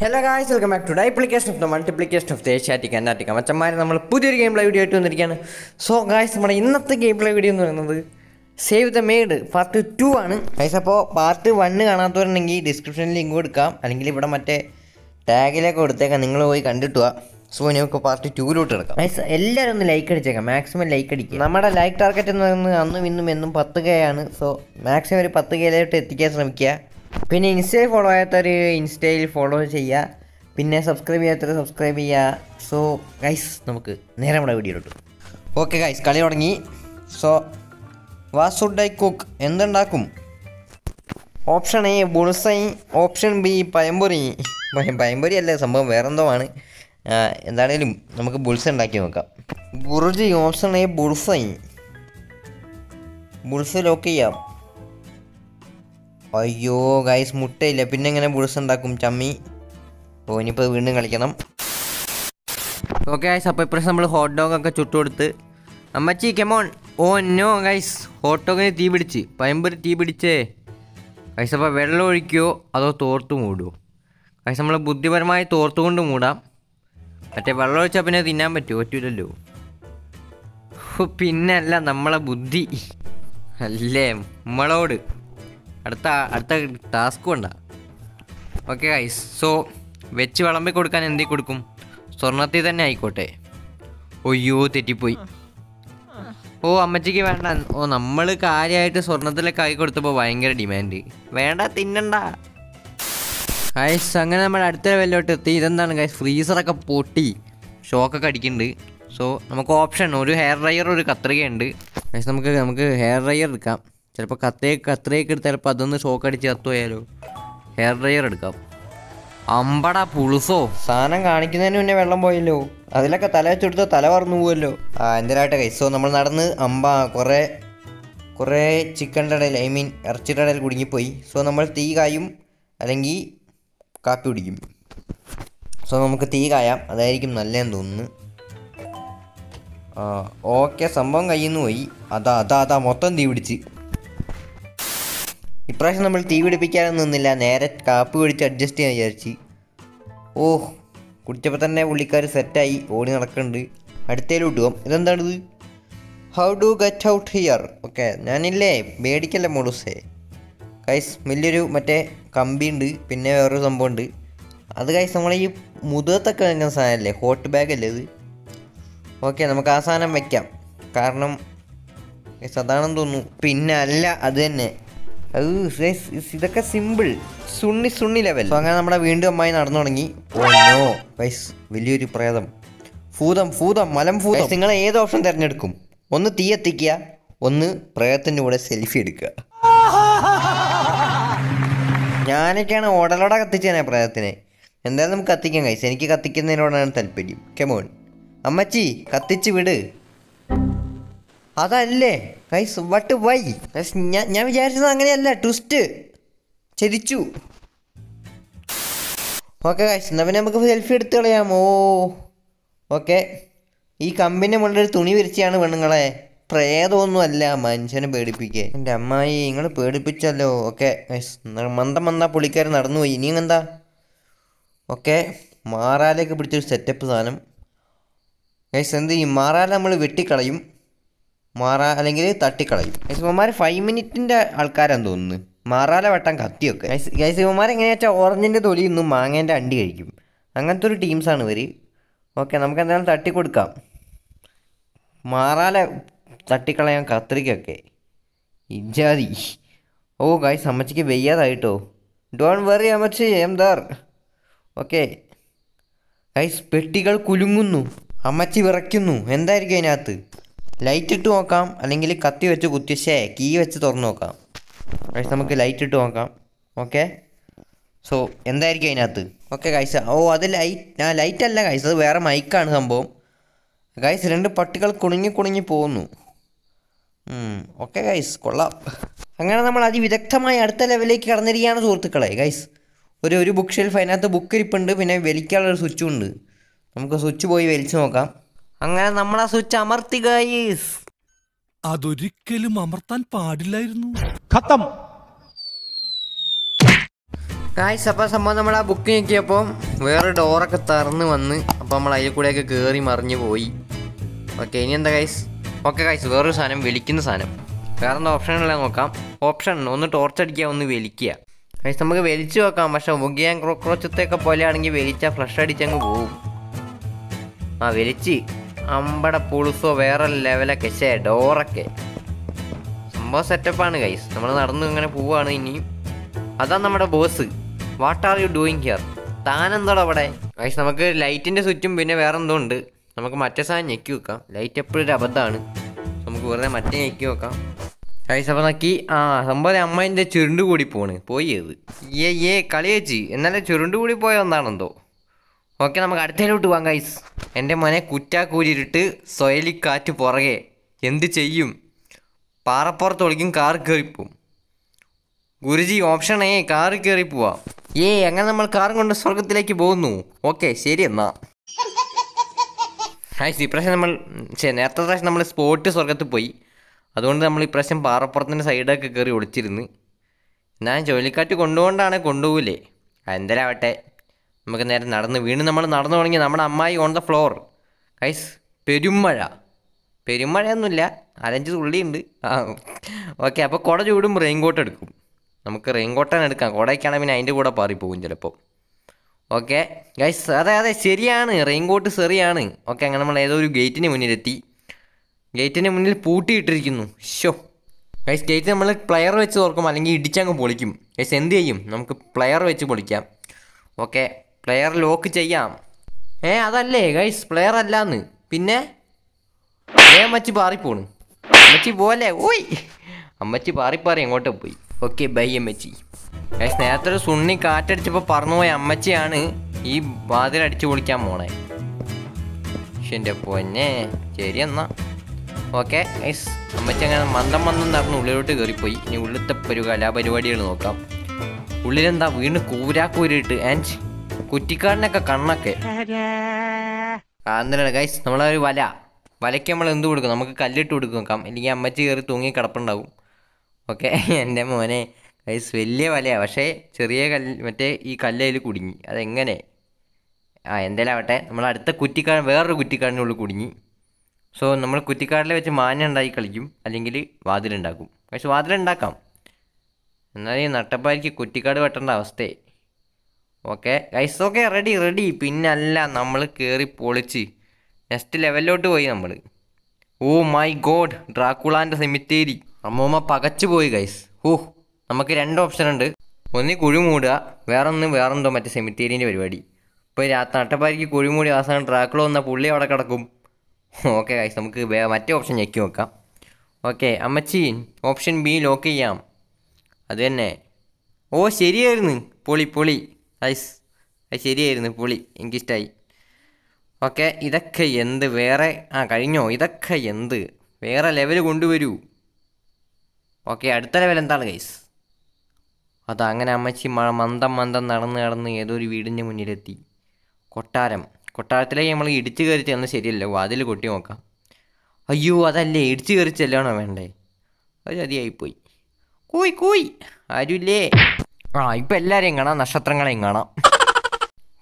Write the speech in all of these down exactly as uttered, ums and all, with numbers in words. Hello guys, welcome back to the application of the multiplication of the Asiatic and Attica. Much of my gameplay video to So, guys, we have the gameplay video. Save the Maid, part two. I suppose part one is description link. And you can tag it. So, we have part two. Guys, everyone like it. Maximum like it. We like target is So, maximum is ten. Pin Insta follow Insta follow cheya. Pin subscribe cheya, subscribe cheya. So guys, namakku neramaada video ittu. Okay guys, kali odangi. So what should I cook? Endandakum? Option A bullseye, option B payambori. Payambori alla sambhavam vera endho aanu. Endanalum namakku bullseye undaki nokka. Burji option A bullseye. Bullseye lock cheya. Ayyo guys, mutte illa pinne engane bullseye undakum chammi. So inippo veendum kalikanam. Okay guys, appo ippra nammal hot dog okka chuttu eduthu. Ammachi come on. Oh no guys, hot dog ne tee pidichu. Payambari tee pidiche. Guys appo vellam olikyo ado torthu moodu. Guys nammal buddhiparamayi torthu kondu moodam. Matte vellam olicha pinne thinnan pattu pattillo. Pinne alla nammala buddhi. Alle nammalodu. Task one. Okay, guys. So, which one we could can and they could come. So, nothing than I could. Oh, you titipui. Oh, a magic van on a Malaka. It is or nothing like I could to buying a demanding. Vanda Tinanda. I sang an amateur value to tea than guys freeze like a potty. Shock a cadikindi. So, I'm a co option or hair dryer or a cuttery and I some hair dryer cup. चलपा कत्ते कत्रे कर तेरे पादों ने शौक करी जातो है लो hair dryer रखा अंबड़ा पुलसो साना गाने की नहीं उन्हें बैठला बोले लो अधिला का ताला चुड़ता ताला वार नू बोले लो आ इंदिरा टक इसो नमल नारने अंबा कोरे कोरे चिकन डरेल आई मीन अर्ची डरेल गुड़िये पोई सो नमल तीग आयुम अलेंगी कापी उड़ीगी सो नमक तीग आया अदायरी की नल्ले दोनों ओके संबंग आई नूई अदा अदा अदा मौतन दीवड़ी If you have a T V, you can adjust the T V. Oh, you can set the T V. I tell you, how do you get out here? Okay, I will medical module. Guys, I will combine the pinna. Otherwise, I will move the hot bag. Okay, I will make a carnum. Pinna. Oh, this is a symbol. Sunni Sunni level. So, I'm going to window mine. Oh no, guys, will you reply them? Food them, food them, malam food them. Single aid option there. One the tea tikia, one prayer than you would a selfie. Yanni can order a lot of kitchen a prayer than and then I'm cutting. I send you a ticket and order and help you. Come on, Amachi, Katichi widow. Guys, what why? Guys, Navi Jarson Angela twist. Cherichu. Okay, guys, Navinamaka selfie Toliamo. Okay. E combine under Tuni Virchiana Vandangala. Prayer don't know Alla mansion a bird pique. And am I in a bird picture? Okay, guys, Narmanda Manda Puliker Narno Iniganda. Okay, Mara like a British setup. Guys, and the Mara Lamal Viticalim. Mara Alangre Tatikalai. As Omar five minutes in the Alcarandun. Mara Vatangatio. Guys, Omar and a orange in the Doli no mang and andirim. Angantur teams are very okay. Namkan Tati could come. Mara Tatikalai and Katrika. Jari. Oh, guys, how much Veya Raito. Don't worry, how much I am there. Okay. Guys, spectacle Kulumunu. How much you were Rakinu and there again at Light to Okam, Alingili Kati Vachu Gutisha, Ki Vachatornoka. Guys, Namaki light to Okam. Okay? So, end there again at the. Okay, guys. Oh, other light. Now, light and guys, where am I can't humble? Guys, render particle Kurini Kurini Ponu. Hmm. Okay, guys, collab. Anganamadi Vidakama at the level Karnarians Urtakala, guys. Where you bookshelf and at the book ripund in a velical suchund. Namka Suchiboy Velchoka. Angana Namara Sucha Marti guys Adurikil Mamartan Padilla Katam guys, അപ്പോൾ സംഭവം നമ്മൾ ആ book നോക്കിയപ്പോൾ വേറെ ഡോറൊക്കെ തുറന്ന് വന്ന് അപ്പോൾ നമ്മൾ അതിൽ കൂടെയൊക്കെ കയറി മറിഞ്ഞു പോയി. ഓക്കെ, ഇനി എന്താ ഗൈസ്? ഓക്കെ ഗൈസ്, വേറൊരു സാധനം, വിളിക്കുന്ന സാധനം. വേറെന്താ ഓപ്ഷനുള്ള നോക്കാം. ഓപ്ഷൻ ഒന്ന് ടോർച്ച് അടിക്കുക, ഒന്ന് വലിക്കുക. ഗൈസ്, നമുക്ക് വലിച്ചു നോക്കാം, പക്ഷേ മുഖ്യ ക്രോക്രോച്ചത്തെയൊക്കെ പോലെ ആണെങ്കിൽ വലിച്ചാൽ ഫ്ലഷ് അടിച്ചങ്ങ് പോവും. ആ വലിച്ച് അമ്പടെ പുളുസോ വേറെ ലെവലൊക്കെ ശേ ഡോറൊക്കെ സംഭവം സെറ്റപ്പാണ് ഗൈസ്. നമ്മൾ നടന്നു ഇങ്ങനെ പോവുകയാണ്. ഇനിയും അതാണ് നമ്മുടെ boss. What are you doing here? താനെന്തോടെ അവിടെ? ഗൈസ്, നമുക്ക് ലൈറ്റിൻ്റെ സ്വിച്ചും പിന്നെ വേറെന്തോ ഉണ്ട്. നമുക്ക് മറ്റേ സാധനം ഞെക്കി വെക്കാം. ലൈറ്റ് എപ്പോഴൊരു അബദ്ധമാണ്. നമുക്ക് വെറുതെ മറ്റേ ഞെക്കി വെക്കാം. ഗൈസ്, അപ്പോൾ നോക്കി ആ സംഭവം അമ്മേൻ്റെ ചുരുണ്ട് കൂടി പോണ് പോയി. അത് ഏ ഏ കളി വെച്ച് എന്നാലും ചുരുണ്ട് കൂടി പോയതെന്താണെന്തോ. ഓക്കെ, നമുക്ക് അടുത്തേലോട്ട് പോകാം ഗൈസ്. എൻ്റെ മോനെ കുറ്റാക്കൂരിട്ട് സൊയലിക്കാറ്റ് പുറകെ എന്ത് ചെയ്യും? പാറപ്പുറത്ത് ഒളിക്കും, കാർ കയറിപ്പോവും ഗുരുജി. ഓപ്ഷൻ ഏ, കാർ കയറി പോവാം. ഏ അങ്ങനെ നമ്മൾ കാർ കൊണ്ട് സ്വർഗത്തിലേക്ക് പോകുന്നു. ഓക്കെ, ശരി എന്നാ. ഗൈസ്, ഇപ്രാവശ്യം നമ്മൾ നേരത്തെ പ്രാവശ്യം നമ്മൾ സ്പോട്ട് സ്വർഗത്തിൽ പോയി. അതുകൊണ്ട് നമ്മൾ ഇപ്രാവശ്യം പാറപ്പുറത്തിൻ്റെ സൈഡൊക്കെ കയറി ഒളിച്ചിരുന്ന് ഞാൻ ജോലിക്കാറ്റ് കൊണ്ടുപോകൊണ്ടാണ്. കൊണ്ടുപോകില്ലേ, എന്തായാലാവട്ടെ. നമുക്ക് നേരെ നടന്ന് വീണ്ടും നമ്മൾ നടന്നു തുടങ്ങി. നമ്മുടെ അമ്മായി ഓൺ ദ ഫ്ലോർ. ഗൈസ്, പെരുമഴ പെരുമഴയൊന്നുമില്ല, അരഞ്ച് തുള്ളിയുണ്ട്. ആ ഓക്കെ, അപ്പോൾ കുട ചൂടും റെയിൻ കോട്ട് എടുക്കും. നമുക്ക് റെയിൻ കോട്ടാണ് എടുക്കാം. കുടയ്ക്കാണെങ്കിൽ പിന്നെ അതിൻ്റെ കൂടെ പാറിപ്പോകും ചിലപ്പോൾ. ഓക്കെ ഗൈസ്, അതെ അതെ ശരിയാണ്, റെയിൻ കോട്ട് ശരിയാണ്. ഓക്കെ, അങ്ങനെ നമ്മൾ ഏതോ ഒരു ഗേറ്റിന് മുന്നിലെത്തി. ഗേറ്റിന് മുന്നിൽ പൂട്ടിയിട്ടിരിക്കുന്നു. ഷോ ഗൈസ്, ഗേറ്റ് നമ്മൾ പ്ലെയർ വെച്ച് തുറക്കും, അല്ലെങ്കിൽ ഇടിച്ചങ്ങ് പൊളിക്കും. ഗൈസ്, എന്ത് ചെയ്യും? നമുക്ക് പ്ലെയർ വെച്ച് പൊളിക്കാം. ഓക്കെ, പ്ലെയർ ലോക്ക് ചെയ്യാം. ഏ അതല്ലേ ഗൈസ്, പ്ലെയർ അല്ലാന്ന് പിന്നെ ഏ അമ്മച്ചി പാറിപ്പോണ്. അമ്മച്ചി പോലെ ഓയ്, അമ്മച്ചി പാറിപ്പാറി എങ്ങോട്ട് പോയി. ഓക്കെ, ബൈ അമ്മച്ചി. ഗൈസ്, നേരത്തെ ഒരു സുണ്ണി കാറ്റടിച്ചപ്പോൾ പറന്നുപോയ അമ്മച്ചിയാണ് ഈ വാതിലടിച്ച് പൊളിക്കാൻ പോണേ. എൻ്റെ പൊന്നെ, ശരി എന്നാ. ഓക്കെ ഗൈസ്, അമ്മച്ചി അങ്ങനെ മന്ദം മന്ദം നടന്ന് ഉള്ളിലോട്ട് കയറിപ്പോയി. ഇനി ഉള്ളിലത്തെ ഒരു കലാപരിപാടികൾ നോക്കാം. ഉള്ളിലെന്താ വീണ്ടും കൂരാക്കൂരിട്ട് ആൻഡ് കുറ്റിക്കാടിനൊക്കെ കണ്ണൊക്കെ അന്നേരമാണ്. ഗൈസ്, നമ്മളൊരു വല വലയ്ക്ക് നമ്മൾ എന്ത് കൊടുക്കും? നമുക്ക് കല്ലിട്ട് കൊടുക്കും നോക്കാം. എനിക്ക് അമ്മച്ചി കയറി തൂങ്ങി കിടപ്പുണ്ടാവും. ഓക്കെ, എൻ്റെ മോനെ ഗൈസ്, വലിയ വലയാണ്, പക്ഷേ ചെറിയ കല്ല് മറ്റേ ഈ കല്ലയിൽ കുടുങ്ങി. അതെങ്ങനെ? ആ എന്തായാലും ആവട്ടെ, നമ്മൾ അടുത്ത കുറ്റിക്കാട് വേറൊരു കുറ്റിക്കാടിനുള്ളിൽ കുടുങ്ങി. സോ നമ്മൾ കുറ്റിക്കാടിൽ വെച്ച് മാന്യം ഉണ്ടാക്കി കളിക്കും, അല്ലെങ്കിൽ വാതിലുണ്ടാക്കും. പക്ഷേ വാതിലുണ്ടാക്കാം, എന്നാൽ ഈ നട്ടപ്പാരിക്ക് കുറ്റിക്കാട് വെട്ടേണ്ട അവസ്ഥയെ. Okay guys, okay ready ready. പിന്നല്ല, നമ്മൾ കയറി പൊളിച്ച് നെക്സ്റ്റ് ലെവലിലോട്ട് പോയി നമ്മൾ. ഓ മൈ ഗോഡ്, ഡ്രാക്കുളാൻ്റെ സെമിത്തേരി. അമ്മൂമ്മ പകച്ചു പോയി ഗൈസ്. ഓ നമുക്ക് രണ്ട് ഓപ്ഷനുണ്ട്. ഒന്ന് കുഴിമൂടുക, വേറൊന്ന് വേറെന്തോ മറ്റേ സെമിത്തേരീൻ്റെ പരിപാടി. ഇപ്പോൾ രാത്രി നട്ടപ്പാരിക്ക് കുഴിമൂടി അവസാനം ഡ്രാക്കുള വന്നാൽ പുള്ളി അവിടെ കിടക്കും. ഓക്കെ ഗൈസ്, നമുക്ക് മറ്റേ ഓപ്ഷൻ ഞെക്കി നോക്കാം. ഓക്കെ അമ്മച്ചി, ഓപ്ഷൻ ബി ലോക്ക് ചെയ്യാം. അത് തന്നെ. ഓ ശരിയായിരുന്നു, പൊളി പൊളി ഗൈസ്, അത് ശരിയായിരുന്നു, പൊളി, എനിക്കിഷ്ടമായി. ഓക്കെ, ഇതൊക്കെ എന്ത് വേറെ? ആ കഴിഞ്ഞോ? ഇതൊക്കെ എന്ത് വേറെ ലെവൽ കൊണ്ടുവരൂ. ഓക്കെ, അടുത്ത ലെവൽ എന്താണ് ഗൈസ്? അതങ്ങനെ അമ്മച്ചി മന്ദം മന്ദം നടന്ന് നടന്ന് ഏതൊരു വീടിൻ്റെ മുന്നിലെത്തി. കൊട്ടാരം. കൊട്ടാരത്തിലേക്ക് നമ്മൾ ഇടിച്ചു കയറി ചെന്ന് ശരിയല്ലോ, വാതിൽ കൊട്ടി നോക്കാം. അയ്യോ അതല്ലേ, ഇടിച്ചു കയറി ചെല്ലണോ വേണ്ടേ? അത് ചതിയായിപ്പോയി. കൂയ് കൂയ് ആരുല്ലേ? ആ ഇപ്പം എല്ലാവരെയും കാണാം, നക്ഷത്രങ്ങളെയും കാണാം.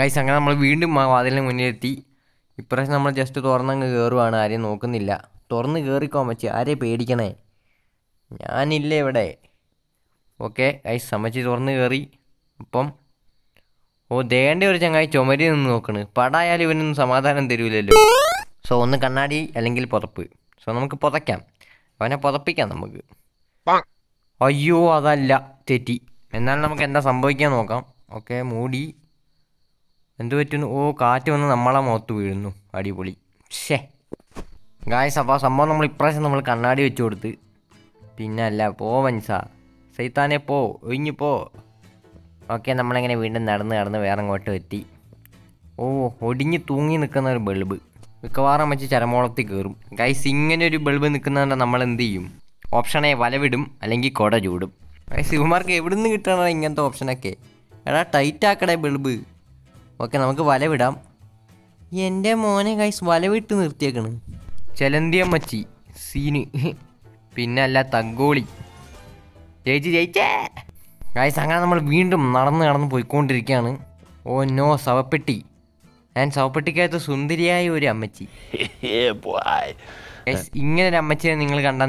ഗൈസ്, അങ്ങനെ നമ്മൾ വീണ്ടും ആ വാതിലിന് മുന്നിലെത്തി. ഇപ്രാവശ്യം നമ്മൾ ജസ്റ്റ് തുറന്നങ്ങ് കയറുവാണ്, ആരെയും നോക്കുന്നില്ല. തുറന്ന് കയറിക്കോ അമ്മച്ചി, ആരെയും പേടിക്കണേ, ഞാനില്ലേ ഇവിടെ. ഓക്കെ ഗൈസ്, അമ്മച്ചി തുറന്ന് കയറി. അപ്പം ഓ ദേണ്ട ഒരു ചങ്ങായി ചുമരി നിന്ന് നോക്കണ്. പടായാലും ഇവനൊന്നും സമാധാനം തരൂലല്ലോ. സോ ഒന്ന് കണ്ണാടി, അല്ലെങ്കിൽ പുതപ്പ്. സോ നമുക്ക് പുതയ്ക്കാം, അവനെ പുതപ്പിക്കാം നമുക്ക്. അയ്യോ അതല്ല, തെറ്റി. എന്നാലും നമുക്ക് എന്താ സംഭവിക്കാൻ നോക്കാം. ഓക്കെ മൂടി, എന്തു പറ്റുന്നു? ഓ കാറ്റ് വന്ന് നമ്മളെ മുഖത്ത് വീഴുന്നു. അടിപൊളി. ഷേ ഗായ്സ്, അപ്പോൾ സംഭവം നമ്മൾ ഇപ്രാവശ്യം നമ്മൾ കണ്ണാടി വെച്ച് കൊടുത്ത്. പിന്നെ അല്ല, പോവൻസാ സൈത്താനെ പോ, ഒഴിഞ്ഞു പോ. ഓക്കെ, നമ്മളിങ്ങനെ വീണ്ടും നടന്ന് നടന്ന് വേറെ അങ്ങോട്ട് എത്തി. ഓ ഒടിഞ്ഞ് തൂങ്ങി നിൽക്കുന്ന ഒരു ബൾബ്. മിക്കവാറും വെച്ച് ചരമോളത്തിൽ കയറും ഗൈസ്. ഇങ്ങനെ ഒരു ബൾബ് നിൽക്കുന്നതുകൊണ്ട് നമ്മൾ എന്ത് ചെയ്യും? ഓപ്ഷനെ വലവിടും, അല്ലെങ്കിൽ കുട ചൂടും. ഗൈസ്, ഇവന്മാർക്ക് എവിടെ നിന്ന് കിട്ടണോ ഇങ്ങനത്തെ ഓപ്ഷനൊക്കെ? എടാ ടൈറ്റ് ആക്കടേ ബൾബ്. ഓക്കെ, നമുക്ക് വലവിടാം. എൻ്റെ മോനെ ഗൈസ്, വലവിട്ട് നിർത്തിയേക്കണ്. ചെലന്തിയമ്മച്ചി സീന്, പിന്നെ അല്ല തങ്കോളി ചേച്ചി ജയിച്ചേ. Guys, I am going to go to the Oh no, Savapati. And Savapati is a very good Yeah, boy. Guys, if you are a good one,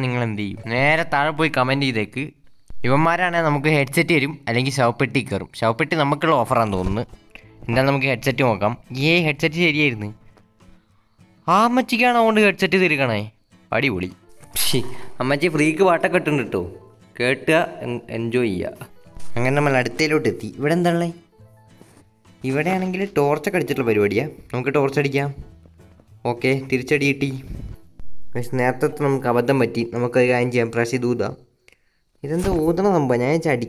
you can comment on this. If you are a headset, you can Savapati. Savapati is an offer. We have a headset. This headset is a headset. Headset. I'm going to tell you what to do. I'm going to tell you what to do. Okay, I'm going to tell you what to do. I'm going to tell you what to do. I'm going to tell you what to do. I'm going to tell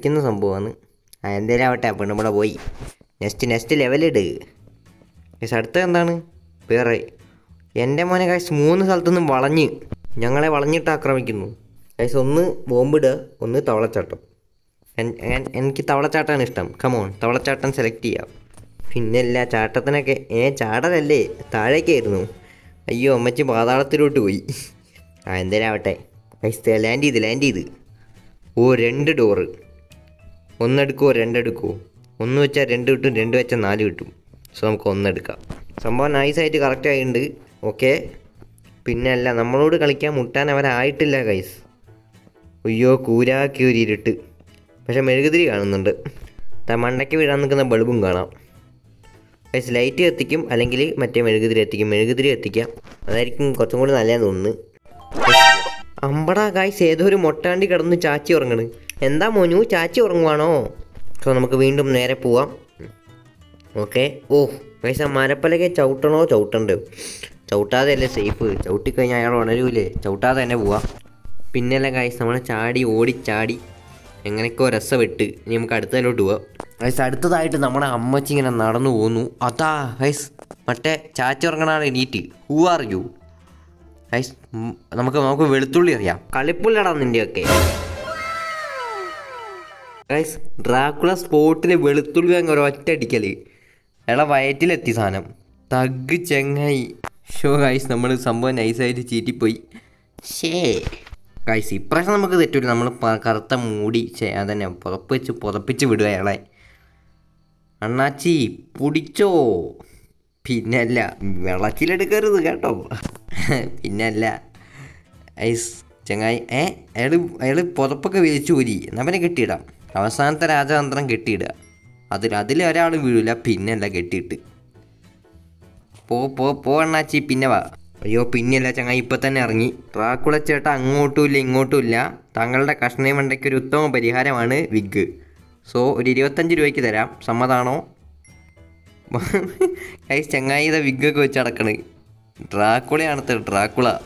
you And and and Kitala Chatan is tam. Come on, Tala Chatan select ya. Finella Chatanake, eh, Chatalay, Tareke. Ayo, much bother to it. And then out I still landy the landy. Oh, rendered or Onad go rendered go. Onucha rendered to render at an allu to some conadka. Someone eyesight character in the okay. Pinella Namuru Kalika Mutana eye till a guys. Uyo Kura Curie. But I am very good. I am not a balloon. I am light. I am a little bit of a little bit of a little bit of a little bit of a little bit of a little bit of a I'm going to go to the rest of it. I'm going to go to the rest of it. I'm going to go to the rest of it. Who are you? I'm going to go to the rest of it. Guys, Dracula's sport is going to go to the Guys, if we have a picture of the movie, we can see the picture of the picture. Anachi, Pudicho Pinella, Velakila de Gato Pinella Ice Changai, eh? I live Potapaka with Chudi, Namanakatida. Our Santa Raja and Drankatida. Adilla will Pinella get it. Po, po, po, Nachi Pinava. Your pinilla Changai Patanarni, Dracula Cheta, Ngotuli, Ngotula, Tangalda Kasname and the Kurutum, but the Haramane, Wig. So, did you tangiwake the rap, Samadano? I Changai the Wig go Charakani. Dracula and Dracula.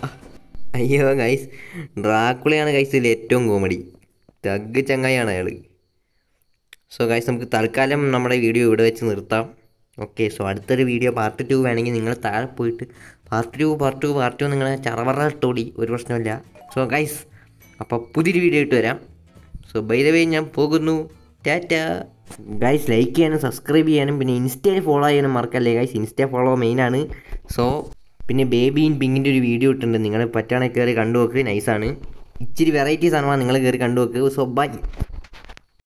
Ayo, guys, Dracula and guys let Tungomadi. Tug Changai and Ellie. So, guys, some Tarkalam number video which in the Okay, so at the video part two, and in English, part two, part two, part two, and Charavara story with Rosnola. So, guys, up a put video to them. So, by the way, I'm Pogunu, Tata. Guys, like and subscribe and insta follow and mark a guys, insta follow main and so pin a baby in ping into the video to the Ningle Patana Kerry Kandoke, nice and it's varieties and one Ningle Kerry Kandoke, so bye.